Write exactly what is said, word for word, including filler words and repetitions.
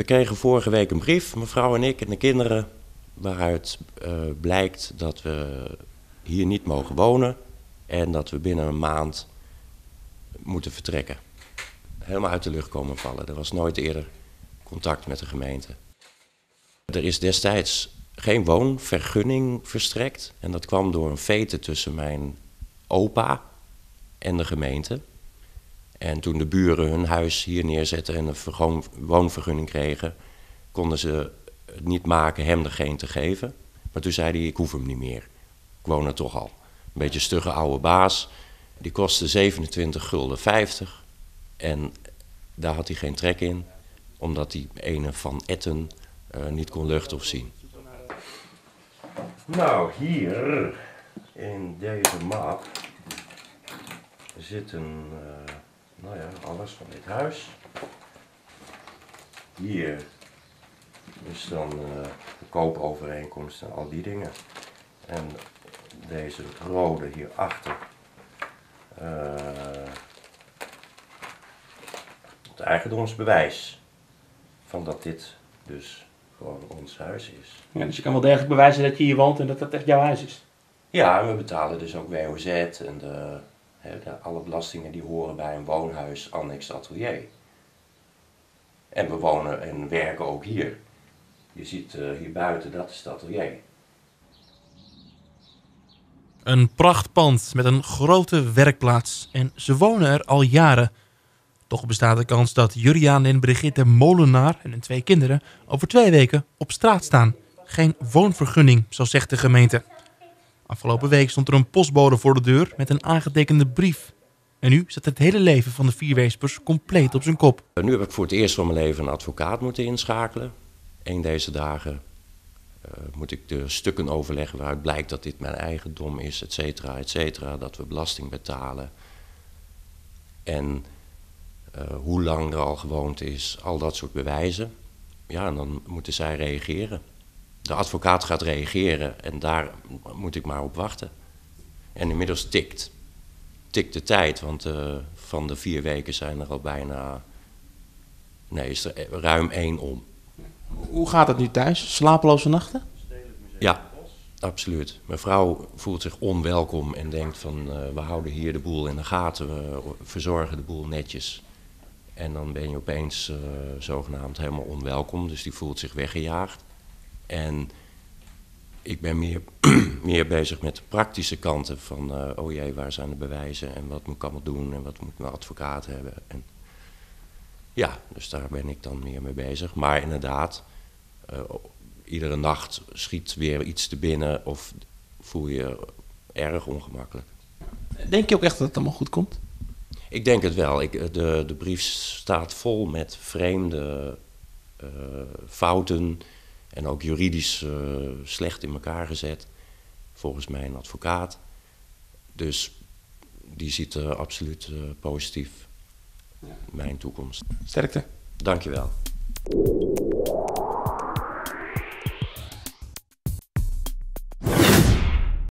We kregen vorige week een brief, mevrouw en ik en de kinderen, waaruit uh, blijkt dat we hier niet mogen wonen en dat we binnen een maand moeten vertrekken. Helemaal uit de lucht komen vallen. Er was nooit eerder contact met de gemeente. Er is destijds geen woonvergunning verstrekt en dat kwam door een vete tussen mijn opa en de gemeente. En toen de buren hun huis hier neerzetten en een woonvergunning kregen, konden ze het niet maken hem degene te geven. Maar toen zei hij, ik hoef hem niet meer. Ik woon er toch al. Een beetje stugge oude baas. Die kostte zevenentwintig gulden vijftig. En daar had hij geen trek in, omdat die ene van Etten uh, niet kon luchten of zien. Nou, hier in deze map zit een... Uh... Nou ja, alles van dit huis. Hier is dan uh, de koopovereenkomst en al die dingen. En deze rode hierachter. Uh, het eigendomsbewijs. Van dat dit dus gewoon ons huis is. Ja, dus je kan wel degelijk bewijzen dat je hier woont en dat dat echt jouw huis is. Ja, en we betalen dus ook W O Z en de... He, alle belastingen die horen bij een woonhuis, annex atelier. En we wonen en werken ook hier. Je ziet uh, hier buiten, dat is het atelier. Een prachtpand met een grote werkplaats. En ze wonen er al jaren. Toch bestaat de kans dat Jurriaan en Brigitte Molenaar en hun twee kinderen over twee weken op straat staan. Geen woonvergunning, zo zegt de gemeente. Afgelopen week stond er een postbode voor de deur met een aangetekende brief. En nu zat het hele leven van de Vier Weespers compleet op zijn kop. Nu heb ik voor het eerst van mijn leven een advocaat moeten inschakelen. Eén deze dagen uh, moet ik de stukken overleggen waaruit blijkt dat dit mijn eigendom is, et cetera, et cetera. Dat we belasting betalen. En uh, hoe lang er al gewoond is, al dat soort bewijzen. Ja, en dan moeten zij reageren. De advocaat gaat reageren en daar moet ik maar op wachten. En inmiddels tikt, tikt de tijd, want uh, van de vier weken zijn er al bijna, nee, is er ruim één om. Hoe gaat het nu thuis? Slapeloze nachten? Ja, absoluut. Mijn vrouw voelt zich onwelkom en denkt van uh, we houden hier de boel in de gaten, we verzorgen de boel netjes. En dan ben je opeens uh, zogenaamd helemaal onwelkom, dus die voelt zich weggejaagd. En ik ben meer, meer bezig met de praktische kanten van, uh, oh jee, waar zijn de bewijzen en wat moet ik allemaal doen en wat moet mijn advocaat hebben. En ja, dus daar ben ik dan meer mee bezig. Maar inderdaad, uh, iedere nacht schiet weer iets te binnen of voel je erg ongemakkelijk. Denk je ook echt dat het allemaal goed komt? Ik denk het wel. Ik, de, de brief staat vol met vreemde uh, fouten. En ook juridisch uh, slecht in elkaar gezet, volgens mij een advocaat. Dus die ziet uh, absoluut uh, positief mijn toekomst. Sterkte. Dank je wel.